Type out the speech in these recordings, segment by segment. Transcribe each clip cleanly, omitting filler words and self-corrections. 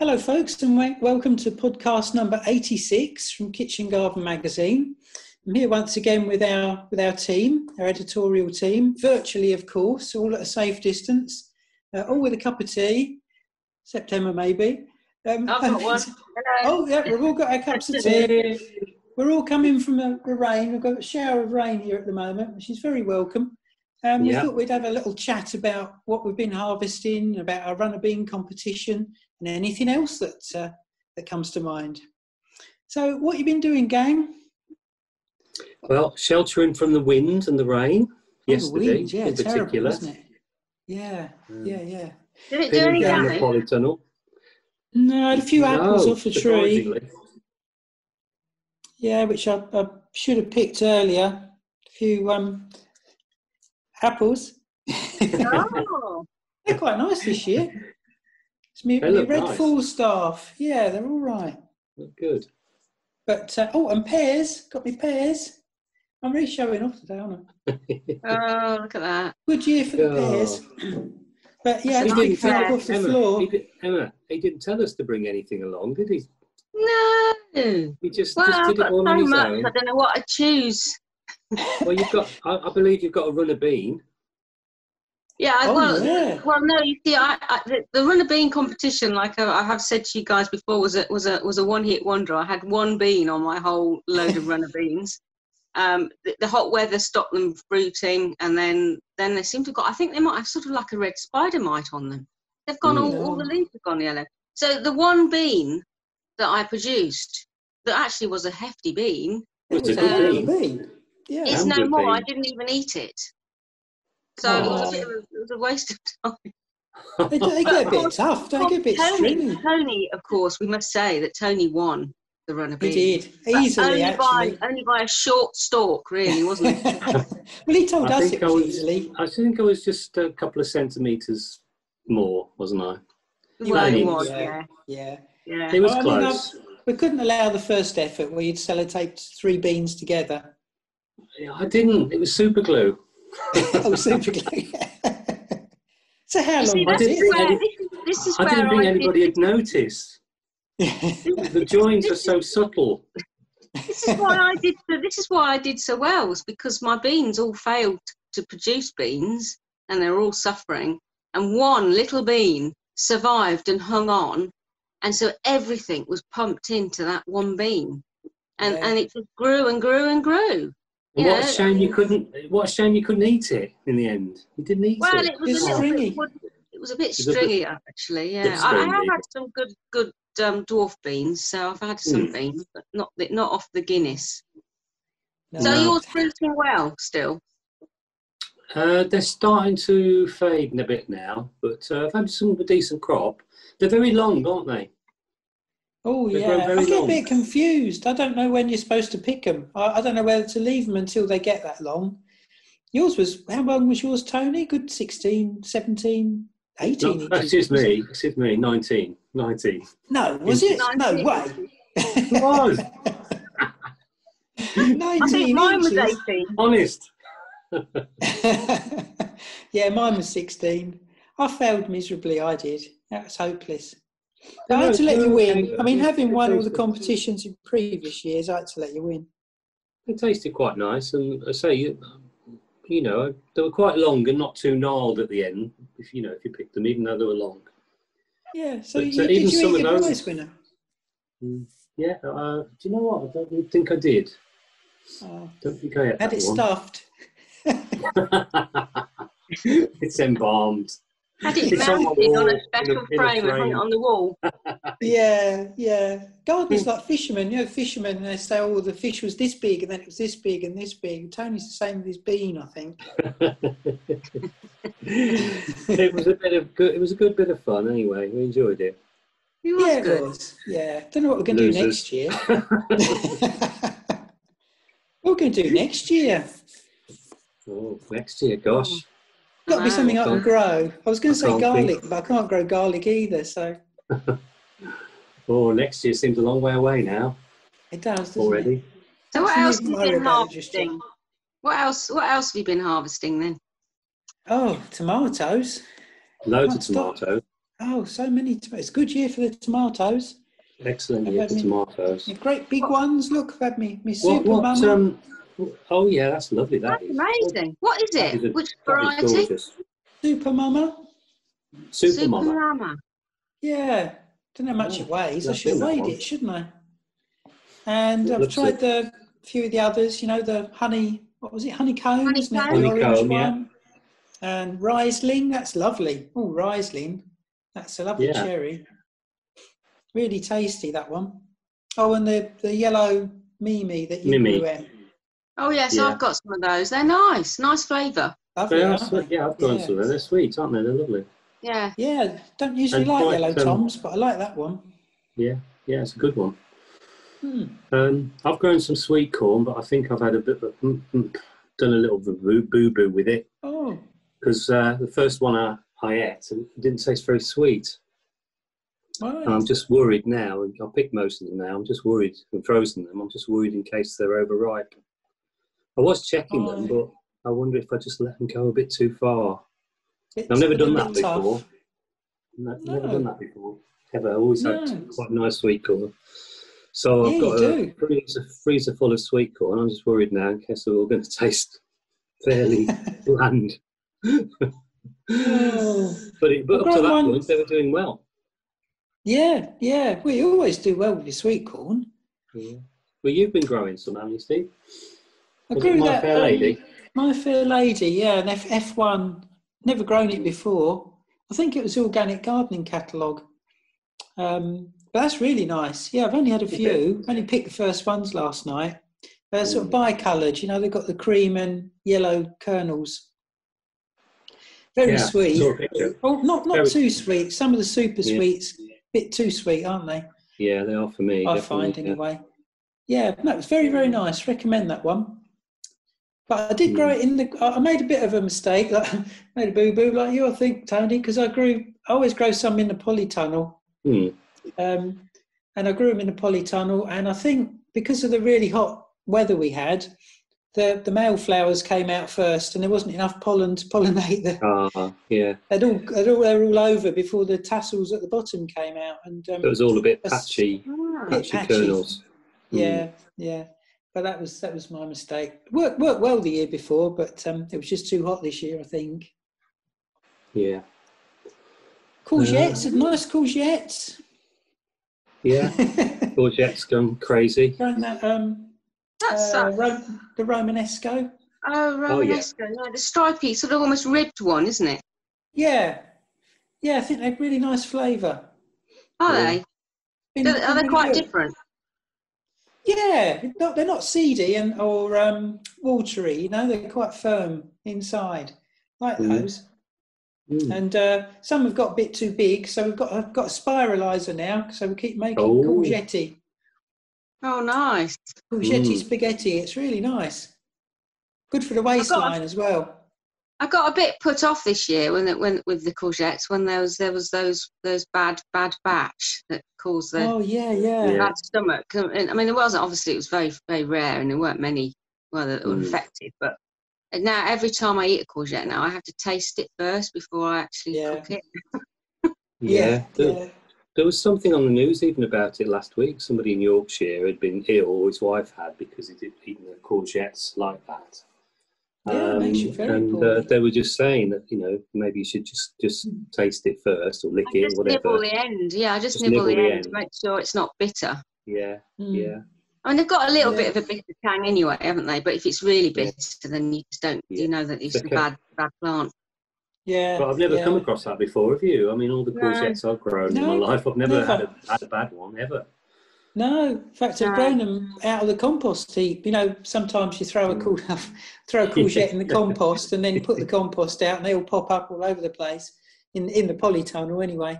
Hello folks, and welcome to podcast number 86 from Kitchen Garden Magazine. I'm here once again with our team, our editorial team, virtually of course, all at a safe distance, all with a cup of tea, September maybe. I've got one. Oh yeah, we've all got our cups of tea. We're all coming from the rain. We've got a shower of rain here at the moment, which is very welcome. We thought we'd have a little chat about what we've been harvesting, about our runner bean competition, and anything else that comes to mind. So what have you been doing, gang? Well, sheltering from the wind and the rain yesterday, wind, yeah, in terrible, particular. Wasn't it? Yeah. Did it do any damage? No, I had a few apples off the tree. Yeah, which I should have picked earlier. A few apples. Oh. They're quite nice this year. It's me Red Falstaff. Yeah, they're all right. Look good. But, and pears. Got me pears. I'm really showing off today, aren't I? Oh, look at that. Good year for the pears. But, yeah, they fell off the floor. Emma, he didn't tell us to bring anything along, did he? No. He just did it all on his own. I don't know what I choose. Well, I believe you've got a runner bean. Yeah, the runner bean competition, like I have said to you guys before, was a one-hit wonder. I had one bean on my whole load of runner beans. The hot weather stopped them fruiting, and then they seem to have got, I think they might have sort of like a red spider mite on them. They've gone, all the leaves have gone yellow. So the one bean that I produced, that actually was a hefty bean, it's no more, bean. I didn't even eat it. So it was a waste of time. They get a bit tough, don't they? Get a bit stringy. Tony, of course, we must say that Tony won the runner bean. He did, easily, only by a short stalk, really, wasn't it? Well, he told us it was easily. I think I was just a couple of centimetres more, wasn't I? Well, he was, yeah. He was close. I mean, we couldn't allow the first effort where you'd sellotaped three beans together. Yeah, I didn't. It was super glue. Oh, super glue. So how long was it? I didn't think anybody had noticed. The joins are so subtle. This is why I did so well, was because my beans all failed to produce beans, and they're all suffering. And one little bean survived and hung on, and so everything was pumped into that one bean, and it just grew and grew and grew. What a shame you couldn't eat it in the end. You didn't eat it. Well, it was a bit stringy, actually. Yeah, I have had some good dwarf beans. So I've had some beans, but not off the Guinness. No. So yours fruiting well still? They're starting to fade in a bit now, but I've had some of a decent crop. They're very long, aren't they? Oh, yeah. I get a bit confused. I don't know when you're supposed to pick them. I don't know whether to leave them until they get that long. How long was yours, Tony? Good 16, 17, 18 inches. Excuse me, 19. 19. No, was it? 19. No way. It was. 19 I think mine was 18. Honest. Yeah, mine was 16. I failed miserably, I did. That was hopeless. I had to let you win. I mean, having won all the competitions in previous years, I had to let you win. It tasted quite nice, and I say, you know, they were quite long and not too gnarled at the end. If you picked them, even though they were long. Yeah. So did you eat the prize winner? Yeah. Do you know what? I don't think I did. Don't think I had it stuffed. It's embalmed. Had it mounted on a special frame and hung it on the wall. Yeah. Gardeners like fishermen. You know, fishermen, they say, oh, the fish was this big and then it was this big and this big. Tony's the same with his bean, I think. It was a good bit of fun anyway. We enjoyed it. It was good. Yeah. Don't know what we're going to do next year. What we're going to do next year? Oh, next year, gosh. Got to be something I can grow. I was going to say garlic, but I can't grow garlic either. So, next year seems a long way away now. It does already. It? So, what else have you been harvesting? What else have you been harvesting then? Oh, tomatoes. Loads of tomatoes. Oh, so many tomatoes. Good year for the tomatoes. Excellent year for tomatoes. Great big ones. Look, I've had me Super Mama. Oh yeah, that's lovely. That's amazing. What is it? Which variety? Super Mama. Super Mama. Yeah. Don't know how much it weighs. I should have weighed it, shouldn't I? And I've tried the few of the others. You know, the honey. What was it? Honeycomb. Honeycomb. Yeah. And Riesling. That's lovely. Oh, Riesling. That's a lovely cherry. Really tasty, that one. Oh, and the yellow Mimi that you wear. Oh yes, yeah. I've got some of those. They're nice, nice flavour. Lovely, yeah, I've got some of them. They're sweet, aren't they? They're lovely. Yeah. Yeah, don't usually like yellow toms, but I like that one. Yeah, yeah, it's a good one. I've grown some sweet corn, but I think I've had a bit of, done a little boo-boo with it. Oh. Because the first one I ate, it didn't taste very sweet. Right. And I'm just worried now, and I picked most of them now, I'm just worried, and frozen them, I'm just worried in case they're overripe. I was checking them, but I wonder if I just let them go a bit too far. I've never done that before. Never done that before. Ever. I always had quite nice sweet corn. So I've got a freezer full of sweet corn. I'm just worried now in case they're all going to taste fairly bland. But up to that point, they were doing well. Yeah, yeah. Well, you always do well with your sweet corn. Yeah. Well, you've been growing some, haven't you, Steve? I grew that, My Fair Lady, yeah, an F1. Never grown it before. I think it was the organic gardening catalogue. But that's really nice. Yeah, I've only had a few. I only picked the first ones last night. They're sort of bicoloured, you know, they've got the cream and yellow kernels. Very sweet. Oh, not too sweet. Some of the super sweets, a bit too sweet, aren't they? Yeah, they are for me. I find, anyway. Yeah, no, it's very, very nice. Recommend that one. But I did grow it in the. I made a bit of a mistake, like, made a boo boo like you, I think, Tony, because I always grow some in the polytunnel, and I grew them in the polytunnel. And I think because of the really hot weather we had, the male flowers came out first, and there wasn't enough pollen to pollinate them. Yeah. They were all over before the tassels at the bottom came out, and it was all a bit patchy, patchy kernels. Yeah, yeah. But that was my mistake. Worked well the year before, but it was just too hot this year, I think. Yeah. Courgettes, nice courgettes. Yeah, courgettes gone crazy. That's the Romanesco. Oh, Romanesco, the stripy, sort of almost ribbed one, isn't it? Yeah, yeah. I think they have really nice flavour. Are they? Are they quite different? Yeah, they're not seedy and or watery. You know, they're quite firm inside, like those. And some have got a bit too big, so I've got a spiralizer now. So we keep making courgetti. Oh, nice courgetti spaghetti. It's really nice. Good for the waistline as well. I got a bit put off this year with the courgettes when there was those bad batch that caused the bad stomach. And, I mean, there wasn't, obviously it was very, very rare and there weren't many that were infected. But now every time I eat a courgette now, I have to taste it first before I actually cook it. There was something on the news even about it last week. Somebody in Yorkshire had been ill, or his wife had, because he'd eaten the courgettes like that. Yeah, it makes you very poorly. They were just saying that, you know, maybe you should just taste it first or lick it, or whatever. Nibble the end. Yeah, I just nibble the end to make sure it's not bitter. Yeah, yeah. I mean, they've got a little bit of a bitter tang anyway, haven't they? But if it's really bitter, then you just don't. You know that it's a bad plant. Yeah. But I've never come across that before, have you? I mean, all the courgettes I've grown in my life, I've never had a bad one ever. No, in fact, I've grown them out of the compost heap. You know, sometimes you throw a courgette in the compost and then you put the compost out and they all pop up all over the place, in the polytunnel anyway.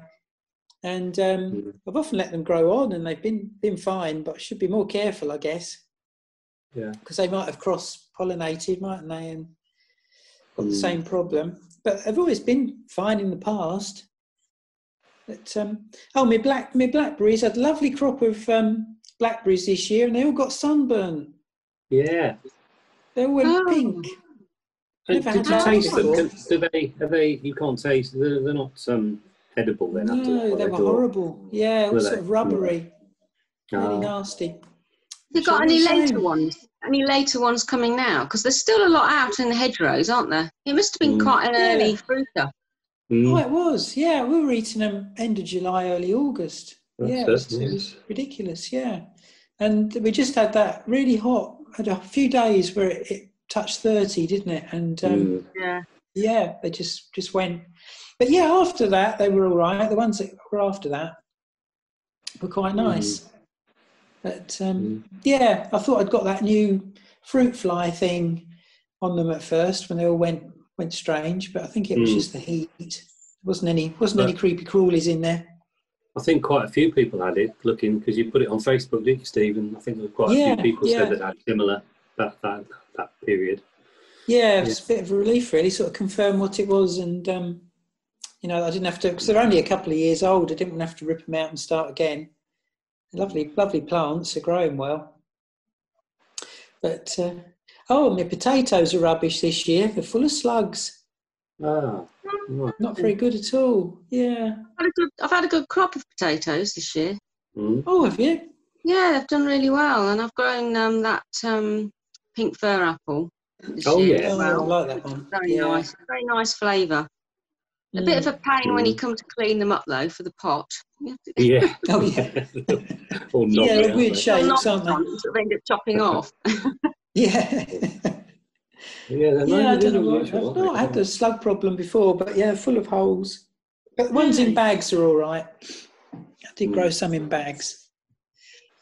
And I've often let them grow on and they've been fine, but I should be more careful, I guess. Yeah. Because they might have cross-pollinated, mightn't they, and got the same problem. But I've always been fine in the past. But, my blackberries had a lovely crop of blackberries this year, and they all got sunburn. Yeah, they all went pink. Did you taste them? You can't taste. They're not edible then? No, they were horrible. Yeah, it was sort of rubbery. Yeah. Really nasty. You got any later ones? Any later ones coming now? Because there's still a lot out in the hedgerows, aren't there? It must have been quite an early fruiter. Mm. Oh, it was. Yeah, we were eating them end of July, early August. That's it was ridiculous. Yeah, and we just had that really hot. Had a few days where it touched 30, didn't it? And yeah, they just went. But yeah, after that they were all right. The ones that were after that were quite nice. But yeah, I thought I'd got that new fruit fly thing on them at first when they all went strange, but I think it was just the heat. There wasn't any creepy crawlies in there. I think quite a few people had it looking, because you put it on Facebook, didn't you, Stephen? I think there were quite a few people said that had similar that period. Yeah, it was a bit of a relief really, sort of confirm what it was, and you know, I didn't have to, because they're only a couple of years old. I didn't have to rip them out and start again. Lovely plants are growing well. But my potatoes are rubbish this year. They're full of slugs. Not very good at all. Yeah. I've had a good crop of potatoes this year. Oh, have you? Yeah, they've done really well. And I've grown that pink fir apple this year. Yeah. Well, I like that one. Very nice. Very nice flavour. A bit of a pain when you come to clean them up, though, for the pot. Yeah. Oh, yeah. They're weird shapes, aren't they? Sort of end up chopping off. Yeah. I don't know why. I've not had the slug problem before, but yeah, full of holes. But the ones in bags are all right. I did grow some in bags.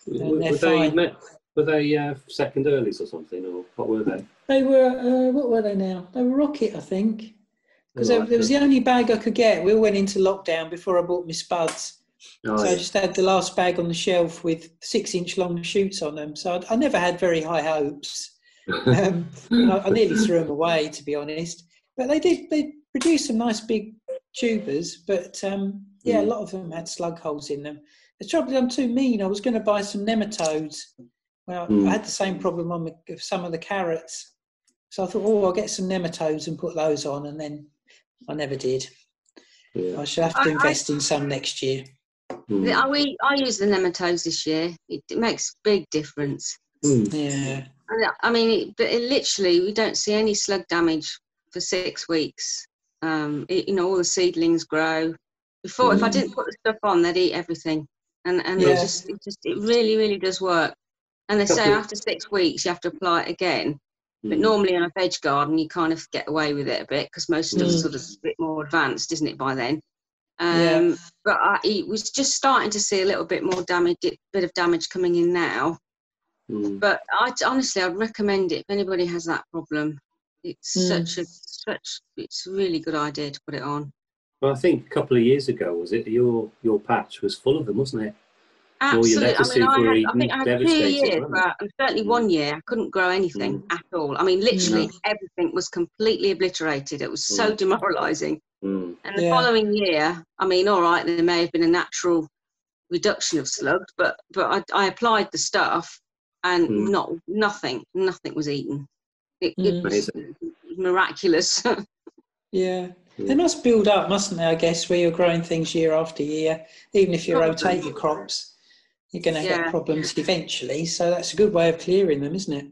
Were they second earlies or something, or what were they? They were, what were they now? They were rocket, I think. Because it was the only bag I could get. We all went into lockdown before I bought my spuds. Nice. So I just had the last bag on the shelf with 6-inch long shoots on them. So I never had very high hopes. I nearly threw them away, to be honest. But they produced some nice big tubers. But, a lot of them had slug holes in them. The trouble is I'm too mean. I was going to buy some nematodes. Well, I had the same problem on some of the carrots. So I thought, I'll get some nematodes and put those on, and then... I never did. Yeah. I shall have to invest in some next year. I use the nematodes this year. It makes a big difference. Yeah. I mean, it literally, we don't see any slug damage for 6 weeks. All the seedlings grow. Before, if I didn't put the stuff on, they'd eat everything. And it really, really does work. And they say after 6 weeks, you have to apply it again. But normally in a veg garden, you kind of get away with it a bit, because most stuff's sort of a bit more advanced, isn't it, by then? But it was just starting to see a little bit more damage, bit of damage coming in now. But I'd recommend it if anybody has that problem. It's it's a really good idea to put it on. Well, I think a couple of years ago, was it, your patch was full of them, wasn't it? Absolutely. I think I had 2 years, and certainly 1 year I couldn't grow anything at all. I mean, literally everything was completely obliterated. It was so demoralising. And the following year, I mean, all right, there may have been a natural reduction of slugs, but I applied the stuff, and nothing was eaten. It was miraculous. They must build up, mustn't they, I guess, where you're growing things year after year. Even if you rotate your crops, you're going to get problems eventually. So that's a good way of clearing them, isn't it?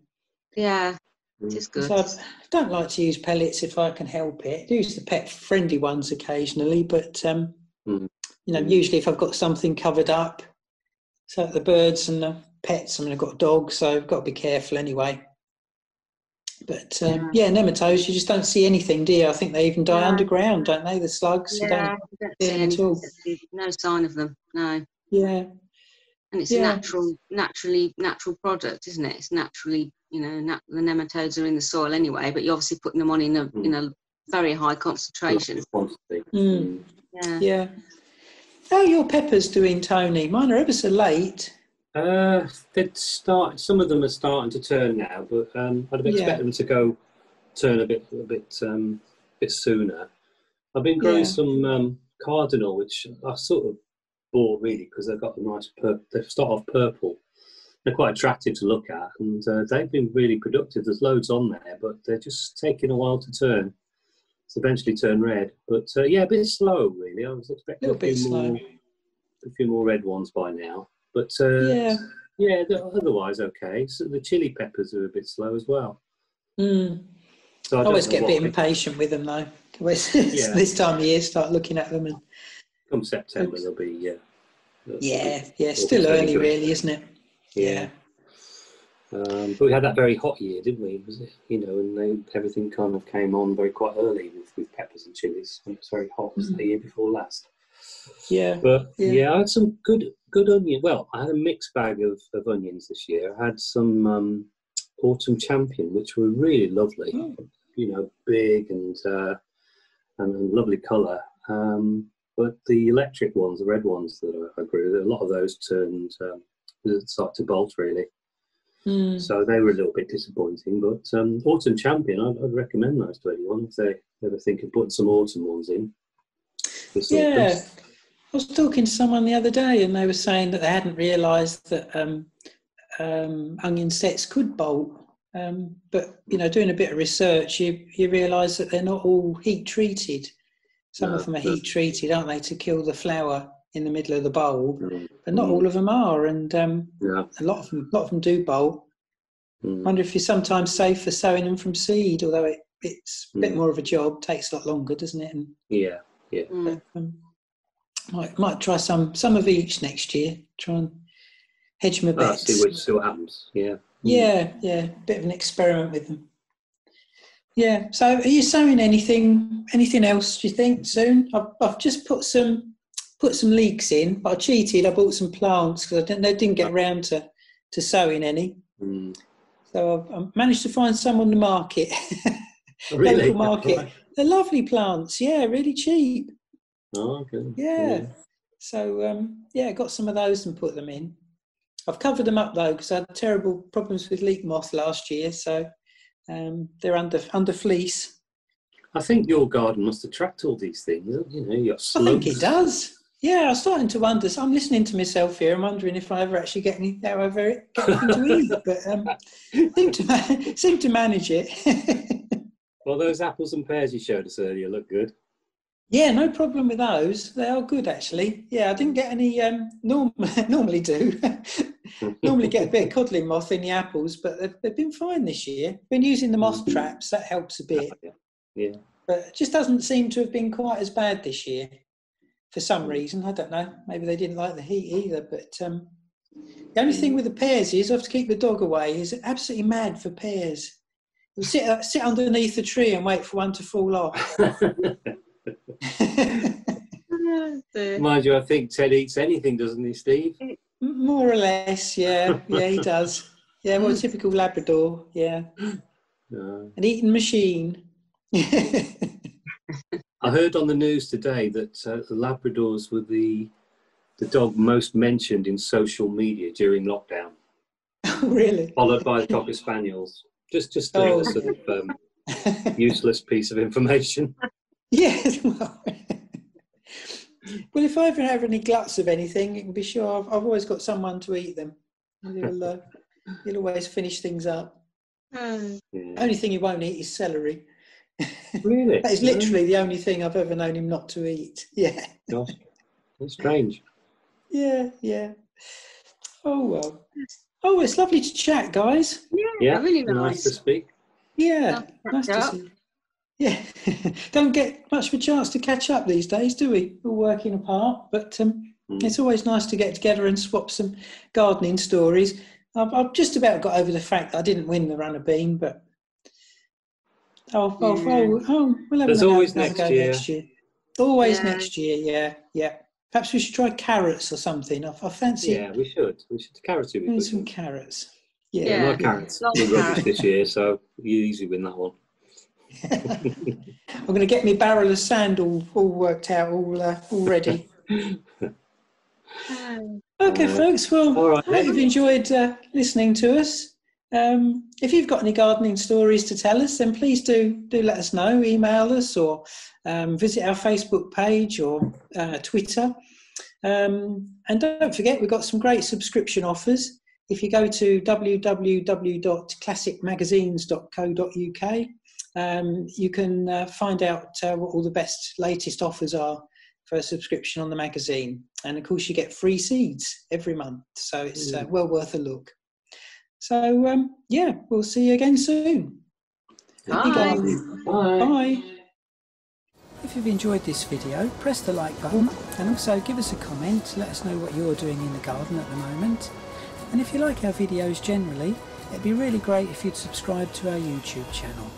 Yeah, it is good. So I don't like to use pellets if I can help it. I use the pet-friendly ones occasionally, but, usually if I've got something covered up, so the birds and the pets, I've got a dog, so I've got to be careful anyway. But nematodes, you just don't see anything, do you? I think they even die underground, don't they? The slugs, you don't see them at all. No sign of them, no. Yeah. And it's a natural product, isn't it? It's naturally, the nematodes are in the soil anyway, but you're obviously putting them on in a very high concentration. Yeah. How are your peppers doing, Tony? Mine are ever so late. Some of them are starting to turn now, but I'd have expected them to turn a bit sooner. I've been growing some cardinal, which I sort of bought really because they've got a nice they start off purple. They're quite attractive to look at, and they've been really productive. There's loads on there, but they're just taking a while to turn. It's eventually turned red, but yeah, a bit slow really. I was expecting a few more red ones by now, but yeah, otherwise okay. So the chili peppers are a bit slow as well. Mm. So I always get a bit impatient with them though. This time of year, start looking at them, and come September they'll be yeah, still early really, isn't it? Yeah. But we had that very hot year, didn't we? Was it, you know, and everything kind of came on very quite early with peppers and chilies. It was very hot. Was the year before last. Yeah, but yeah, I had some good onion. Well, I had a mixed bag of onions this year. I had some Autumn Champion, which were really lovely. Oh. You know, big and lovely colour. But the electric ones, the red ones that I grew, a lot of those turned start to bolt really. Mm. So they were a little bit disappointing, but Autumn Champion, I'd recommend those to anyone if they ever think of putting some autumn ones in. Yeah, I was talking to someone the other day and they were saying that they hadn't realised that onion sets could bolt, but you know, doing a bit of research you realise that they're not all heat treated. Some of them are heat treated, aren't they, to kill the flower in the middle of the bulb, but not all of them are, and a lot of them do bolt. I wonder if you're sometimes safer sowing them from seed, although it's a bit more of a job, takes a lot longer, doesn't it? And might try some of each next year, try and hedge my bets. See what happens. Yeah, bit of an experiment with them. Yeah, so are you sowing anything else, do you think, soon? I've just put some leeks in, but I cheated. I bought some plants because they didn't get round to sowing any. Mm. So I managed to find some on the market, really? Local market. Right. They're lovely plants, yeah, really cheap. Oh, okay. Yeah. So I got some of those and put them in. I've covered them up though because I had terrible problems with leek moth last year, so they're under fleece. I think your garden must attract all these things, you know. Your slopes. I think it does. Yeah, I'm starting to wonder. So I'm listening to myself here. I'm wondering if I ever actually get anything to eat. But seem to manage it. Well, those apples and pears you showed us earlier look good. Yeah, no problem with those. They are good, actually. Yeah, I didn't get any. Normally do. Normally get a bit of codling moth in the apples, but they've been fine this year. Been using the moth traps. That helps a bit. Yeah. But it just doesn't seem to have been quite as bad this year. For some reason, I don't know. Maybe they didn't like the heat either. But the only thing with the pears is I have to keep the dog away. He's absolutely mad for pears. He'll sit underneath the tree and wait for one to fall off. Mind you, I think Ted eats anything, doesn't he, Steve? More or less, yeah. Yeah, he does. Yeah, well, typical Labrador, yeah. An eating machine. I heard on the news today that the Labradors were the dog most mentioned in social media during lockdown. Oh, really? Followed by Cocker Spaniels. Just a sort of useless piece of information. Yes. Well, if I ever have any gluts of anything, you can be sure I've always got someone to eat them. You'll always finish things up. Only thing you won't eat is celery. Really? That is literally the only thing I've ever known him not to eat. Yeah. Gosh, that's strange. Yeah. Oh, well. Oh, it's lovely to chat, guys. Yeah, really nice to speak. Yeah, nice to see you. Yeah. Don't get much of a chance to catch up these days, do we? We're working apart, but it's always nice to get together and swap some gardening stories. I've just about got over the fact that I didn't win the runner bean, but... we'll have next year. Always next year, yeah. Perhaps we should try carrots or something. I fancy. Yeah, we should. Carrots. We some carrots. Yeah, no carrots. We're rubbish this year, so you easily win that one. I'm going to get my barrel of sand all worked out, all ready. Okay, folks. Well, I hope you've enjoyed listening to us. If you've got any gardening stories to tell us, then please do let us know. Email us or visit our Facebook page or Twitter. And don't forget, we've got some great subscription offers. If you go to www.classicmagazines.co.uk, you can find out what all the best latest offers are for a subscription on the magazine. And of course you get free seeds every month, so it's well worth a look. So yeah, we'll see you again soon. Bye. Bye. Bye. If you've enjoyed this video, press the like button and also give us a comment to let us know what you're doing in the garden at the moment. And if you like our videos generally, it'd be really great if you'd subscribe to our YouTube channel.